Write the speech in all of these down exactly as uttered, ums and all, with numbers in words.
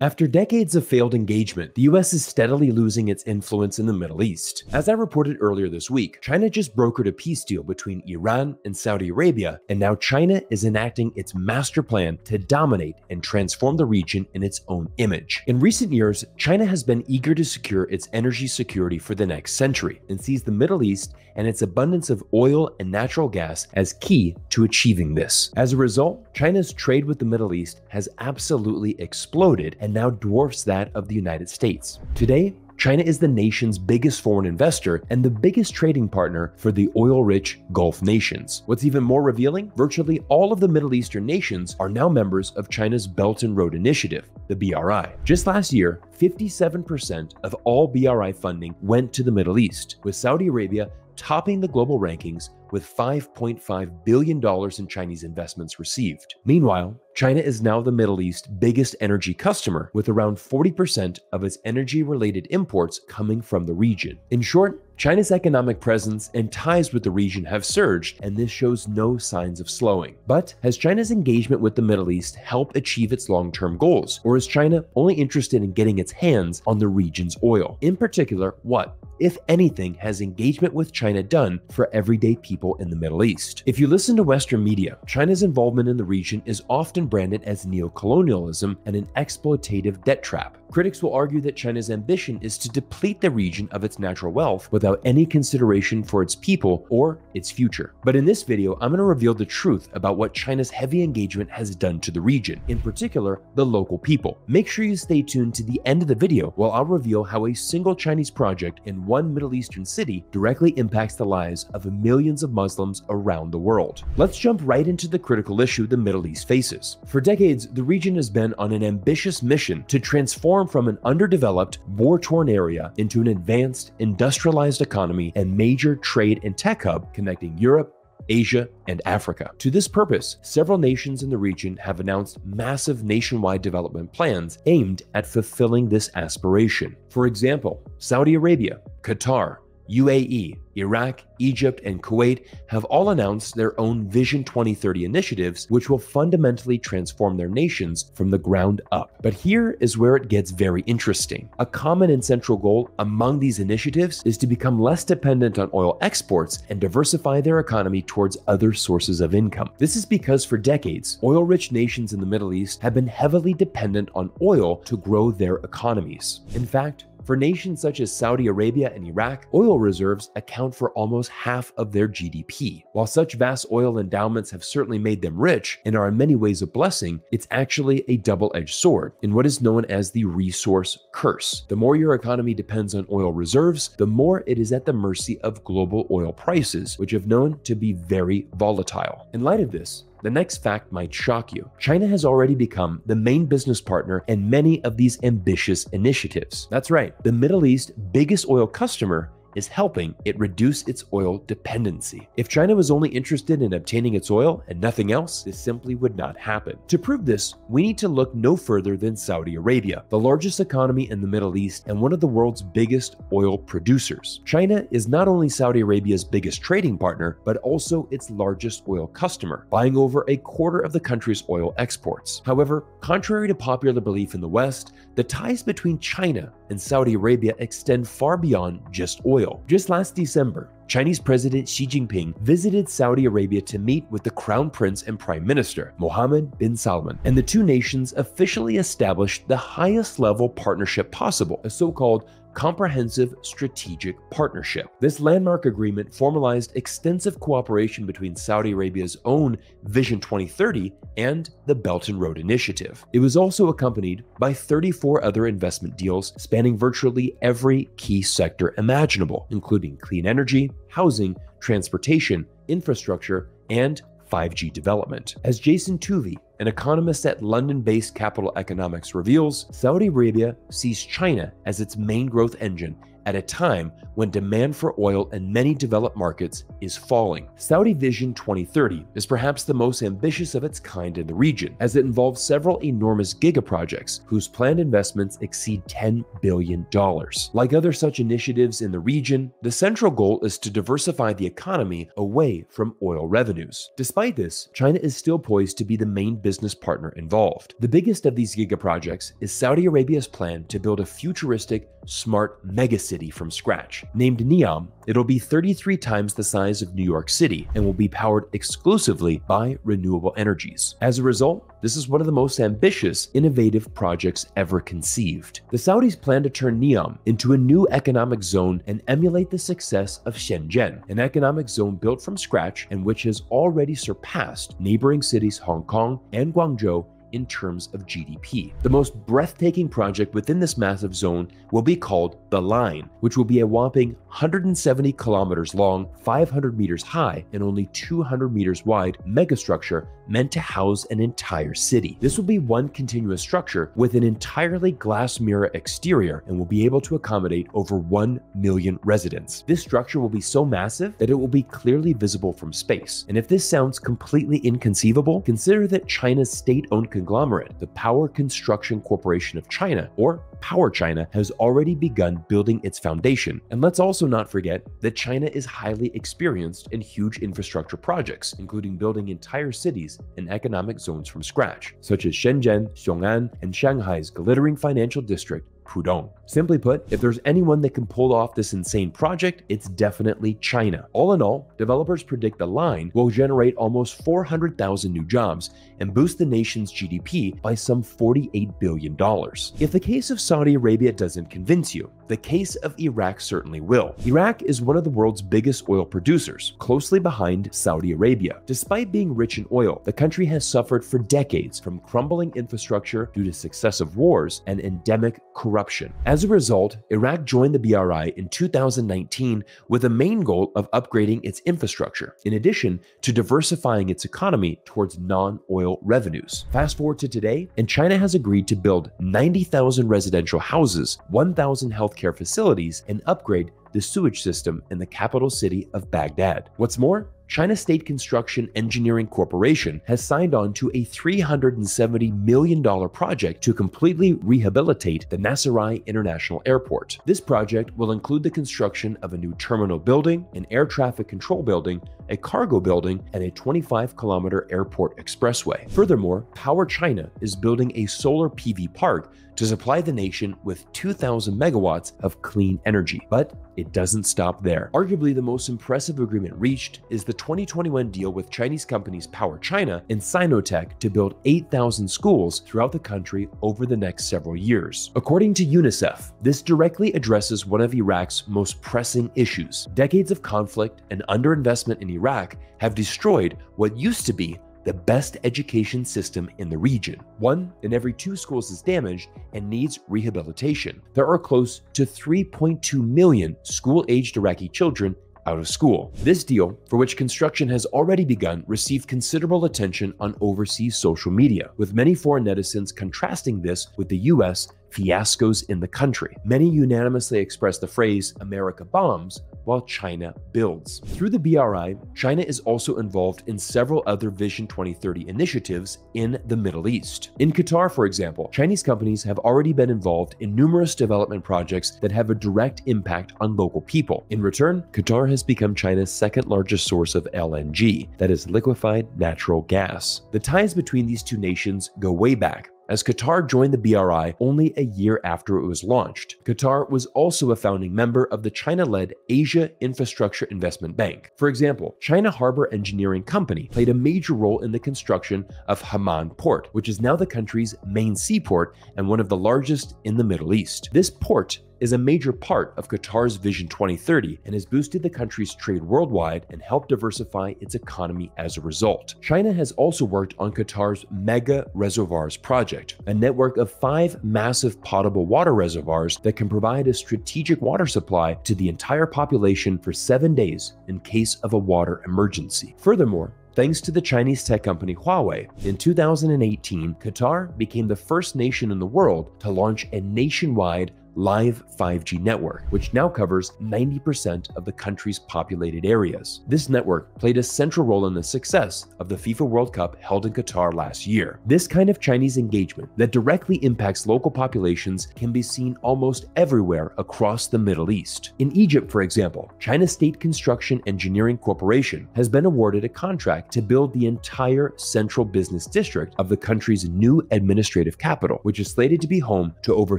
After decades of failed engagement, the U S is steadily losing its influence in the Middle East. As I reported earlier this week, China just brokered a peace deal between Iran and Saudi Arabia, and now China is enacting its master plan to dominate and transform the region in its own image. In recent years, China has been eager to secure its energy security for the next century and sees the Middle East and its abundance of oil and natural gas as key to achieving this. As a result, China's trade with the Middle East has absolutely exploded and now dwarfs that of the United States. Today, China is the nation's biggest foreign investor and the biggest trading partner for the oil-rich Gulf nations. What's even more revealing, virtually all of the Middle Eastern nations are now members of China's Belt and Road Initiative, the B R I. Just last year, fifty-seven percent of all B R I funding went to the Middle East, with Saudi Arabia topping the global rankings with five point five billion dollars in Chinese investments received. Meanwhile, China is now the Middle East's biggest energy customer, with around forty percent of its energy-related imports coming from the region. In short, China's economic presence and ties with the region have surged, and this shows no signs of slowing. But has China's engagement with the Middle East helped achieve its long-term goals, or is China only interested in getting its hands on the region's oil? In particular, what, if anything, has engagement with China done for everyday people in the Middle East? If you listen to Western media, China's involvement in the region is often branded as neocolonialism and an exploitative debt trap. Critics will argue that China's ambition is to deplete the region of its natural wealth without any consideration for its people or its future. But in this video, I'm going to reveal the truth about what China's heavy engagement has done to the region, in particular, the local people. Make sure you stay tuned to the end of the video while I'll reveal how a single Chinese project in one Middle Eastern city directly impacts the lives of millions of Muslims around the world. Let's jump right into the critical issue the Middle East faces. For decades, the region has been on an ambitious mission to transform from an underdeveloped, war-torn area into an advanced, industrialized economy and major trade and tech hub connecting Europe, Asia, and Africa. To this purpose, several nations in the region have announced massive nationwide development plans aimed at fulfilling this aspiration. For example, Saudi Arabia, Qatar, U A E, Iraq, Egypt, and Kuwait have all announced their own Vision twenty thirty initiatives, which will fundamentally transform their nations from the ground up. But here is where it gets very interesting. A common and central goal among these initiatives is to become less dependent on oil exports and diversify their economy towards other sources of income. This is because for decades, oil-rich nations in the Middle East have been heavily dependent on oil to grow their economies. In fact, for nations such as Saudi Arabia and Iraq, oil reserves account for almost half of their G D P. While such vast oil endowments have certainly made them rich and are in many ways a blessing, it's actually a double-edged sword in what is known as the resource curse. The more your economy depends on oil reserves, the more it is at the mercy of global oil prices, which have known to be very volatile. In light of this, the next fact might shock you. China has already become the main business partner in many of these ambitious initiatives. That's right, the Middle East's biggest oil customer is helping it reduce its oil dependency. If China was only interested in obtaining its oil and nothing else, this simply would not happen. To prove this, we need to look no further than Saudi Arabia, the largest economy in the Middle East and one of the world's biggest oil producers. China is not only Saudi Arabia's biggest trading partner, but also its largest oil customer, buying over a quarter of the country's oil exports. However, contrary to popular belief in the West, the ties between China and Saudi Arabia extend far beyond just oil. Just last December, Chinese President Xi Jinping visited Saudi Arabia to meet with the Crown Prince and Prime Minister, Mohammed bin Salman, and the two nations officially established the highest level partnership possible, a so-called comprehensive strategic partnership. This landmark agreement formalized extensive cooperation between Saudi Arabia's own Vision twenty thirty and the Belt and Road Initiative. It was also accompanied by thirty-four other investment deals spanning virtually every key sector imaginable, including clean energy, housing, transportation, infrastructure, and five G development. As Jason Toovey, an economist at London-based Capital Economics, reveals, Saudi Arabia sees China as its main growth engine at a time when demand for oil in many developed markets is falling. Saudi Vision twenty thirty is perhaps the most ambitious of its kind in the region, as it involves several enormous gigaprojects whose planned investments exceed ten billion dollars. Like other such initiatives in the region, the central goal is to diversify the economy away from oil revenues. Despite this, China is still poised to be the main business partner involved. The biggest of these gigaprojects is Saudi Arabia's plan to build a futuristic, smart megacity from scratch. Named Neom, it'll be thirty-three times the size of New York City and will be powered exclusively by renewable energies. As a result, this is one of the most ambitious, innovative projects ever conceived. The Saudis plan to turn Neom into a new economic zone and emulate the success of Shenzhen, an economic zone built from scratch and which has already surpassed neighboring cities Hong Kong and Guangzhou in terms of G D P. The most breathtaking project within this massive zone will be called The Line, which will be a whopping one hundred seventy kilometers long, five hundred meters high, and only two hundred meters wide megastructure meant to house an entire city. This will be one continuous structure with an entirely glass mirror exterior and will be able to accommodate over one million residents. This structure will be so massive that it will be clearly visible from space. And if this sounds completely inconceivable, consider that China's state-owned conglomerate, the Power Construction Corporation of China, or Power China, has already begun building its foundation. And let's also not forget that China is highly experienced in huge infrastructure projects, including building entire cities and economic zones from scratch, such as Shenzhen, Xiongan, and Shanghai's glittering financial district, Pudong. Simply put, if there's anyone that can pull off this insane project, it's definitely China. All in all, developers predict the line will generate almost four hundred thousand new jobs and boost the nation's G D P by some forty-eight billion dollars. If the case of Saudi Arabia doesn't convince you, the case of Iraq certainly will. Iraq is one of the world's biggest oil producers, closely behind Saudi Arabia. Despite being rich in oil, the country has suffered for decades from crumbling infrastructure due to successive wars and endemic corruption. Corruption. As a result, Iraq joined the B R I in two thousand nineteen with a main goal of upgrading its infrastructure, in addition to diversifying its economy towards non-oil revenues. Fast forward to today, and China has agreed to build ninety thousand residential houses, one thousand healthcare facilities, and upgrade the sewage system in the capital city of Baghdad. What's more, China State Construction Engineering Corporation has signed on to a three hundred seventy million dollars project to completely rehabilitate the Nasiriyah International Airport. This project will include the construction of a new terminal building, an air traffic control building, a cargo building, and a twenty-five kilometer airport expressway. Furthermore, Power China is building a solar P V park to supply the nation with two thousand megawatts of clean energy. But it doesn't stop there. Arguably the most impressive agreement reached is the twenty twenty-one deal with Chinese companies Power China and Sinotech to build eight thousand schools throughout the country over the next several years. According to UNICEF, this directly addresses one of Iraq's most pressing issues. Decades of conflict and underinvestment in Iraq have destroyed what used to be the best education system in the region. One in every two schools is damaged and needs rehabilitation. There are close to three point two million school-aged Iraqi children out of school. This deal, for which construction has already begun, received considerable attention on overseas social media, with many foreign netizens contrasting this with the U S fiascos in the country. Many unanimously expressed the phrase, "America bombs while China builds." Through the B R I, China is also involved in several other Vision twenty thirty initiatives in the Middle East. In Qatar, for example, Chinese companies have already been involved in numerous development projects that have a direct impact on local people. In return, Qatar has become China's second largest source of L N G, that is liquefied natural gas. The ties between these two nations go way back, as Qatar joined the B R I only a year after it was launched. Qatar was also a founding member of the China-led Asia Infrastructure Investment Bank. For example, China Harbor Engineering Company played a major role in the construction of Hamad Port, which is now the country's main seaport and one of the largest in the Middle East. This port is a major part of Qatar's Vision twenty thirty and has boosted the country's trade worldwide and helped diversify its economy as a result. China has also worked on Qatar's Mega Reservoirs project, a network of five massive potable water reservoirs that can provide a strategic water supply to the entire population for seven days in case of a water emergency. Furthermore, thanks to the Chinese tech company Huawei, in two thousand eighteen, Qatar became the first nation in the world to launch a nationwide live five G network, which now covers ninety percent of the country's populated areas. This network played a central role in the success of the FIFA World Cup held in Qatar last year. This kind of Chinese engagement that directly impacts local populations can be seen almost everywhere across the Middle East. In Egypt, for example, China State Construction Engineering Corporation has been awarded a contract to build the entire central business district of the country's new administrative capital, which is slated to be home to over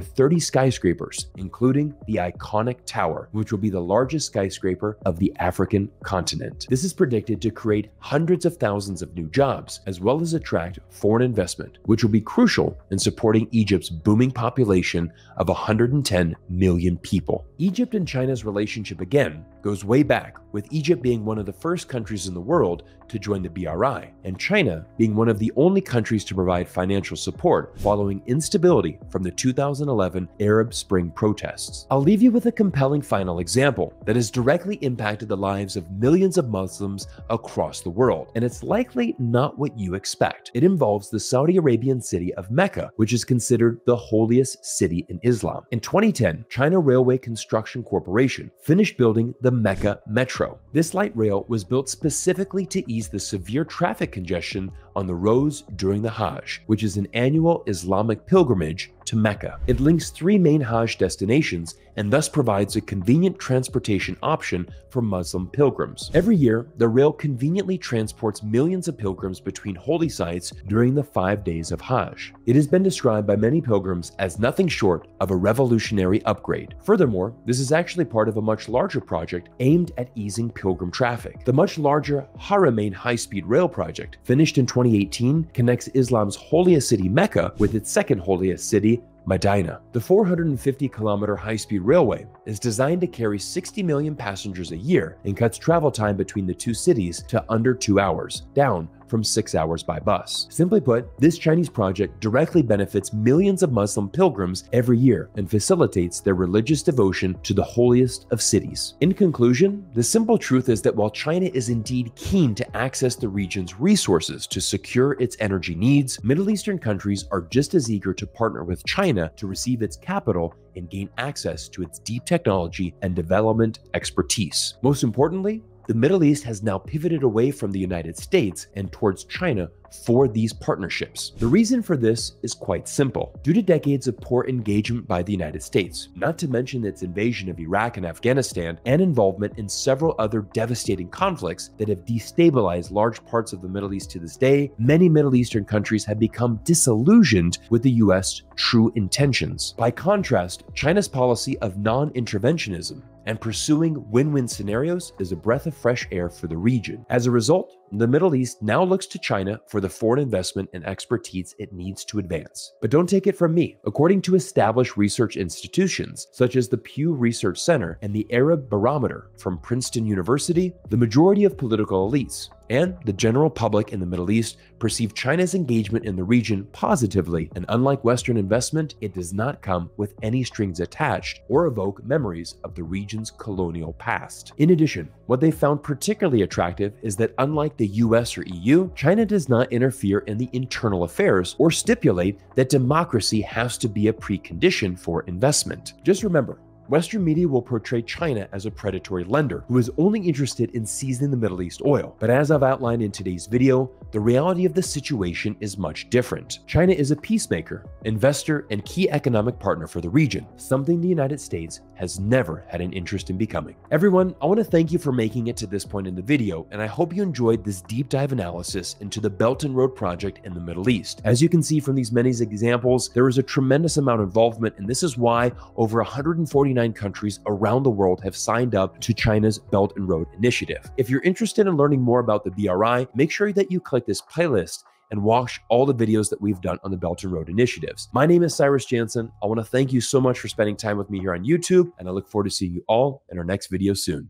thirty skyscrapers, including the iconic tower, which will be the largest skyscraper of the African continent. This is predicted to create hundreds of thousands of new jobs, as well as attract foreign investment, which will be crucial in supporting Egypt's booming population of one hundred ten million people. Egypt and China's relationship again goes way back, with Egypt being one of the first countries in the world to join the B R I, and China being one of the only countries to provide financial support following instability from the two thousand eleven Arab Spring protests. I'll leave you with a compelling final example that has directly impacted the lives of millions of Muslims across the world, and it's likely not what you expect. It involves the Saudi Arabian city of Mecca, which is considered the holiest city in Islam. In twenty ten, China Railway Construction Corporation finished building the Mecca Metro. This light rail was built specifically to ease the severe traffic congestion on the roads during the Hajj, which is an annual Islamic pilgrimage to Mecca. It links three main Hajj destinations and thus provides a convenient transportation option for Muslim pilgrims. Every year, the rail conveniently transports millions of pilgrims between holy sites during the five days of Hajj. It has been described by many pilgrims as nothing short of a revolutionary upgrade. Furthermore, this is actually part of a much larger project aimed at easing pilgrim traffic. The much larger Haramain High Speed Rail project, finished in twenty eighteen, connects Islam's holiest city Mecca with its second holiest city, Medina. The four hundred fifty kilometer high-speed railway is designed to carry sixty million passengers a year and cuts travel time between the two cities to under two hours, down from six hours by bus. Simply put, this Chinese project directly benefits millions of Muslim pilgrims every year and facilitates their religious devotion to the holiest of cities. In conclusion, the simple truth is that while China is indeed keen to access the region's resources to secure its energy needs, Middle Eastern countries are just as eager to partner with China to receive its capital and gain access to its deep technology and development expertise. Most importantly, the Middle East has now pivoted away from the United States and towards China for these partnerships. The reason for this is quite simple. Due to decades of poor engagement by the United States, not to mention its invasion of Iraq and Afghanistan, and involvement in several other devastating conflicts that have destabilized large parts of the Middle East to this day, many Middle Eastern countries have become disillusioned with the U S true intentions. By contrast, China's policy of non-interventionism and pursuing win-win scenarios is a breath of fresh air for the region. As a result, the Middle East now looks to China for the foreign investment and expertise it needs to advance. But don't take it from me. According to established research institutions such as the Pew Research Center and the Arab Barometer from Princeton University, the majority of political elites and the general public in the Middle East perceive China's engagement in the region positively, and unlike Western investment, it does not come with any strings attached or evoke memories of the region's colonial past. In addition, what they found particularly attractive is that unlike the U S or E U, China does not interfere in the internal affairs or stipulate that democracy has to be a precondition for investment. Just remember, Western media will portray China as a predatory lender who is only interested in seizing the Middle East oil. But as I've outlined in today's video, the reality of the situation is much different. China is a peacemaker, investor, and key economic partner for the region, something the United States has never had an interest in becoming. Everyone, I want to thank you for making it to this point in the video, and I hope you enjoyed this deep dive analysis into the Belt and Road project in the Middle East. As you can see from these many examples, there is a tremendous amount of involvement, and this is why over one hundred forty-nine countries around the world have signed up to China's Belt and Road Initiative. If you're interested in learning more about the B R I, make sure that you click this playlist and watch all the videos that we've done on the Belt and Road Initiatives. My name is Cyrus Jansen. I want to thank you so much for spending time with me here on YouTube, and I look forward to seeing you all in our next video soon.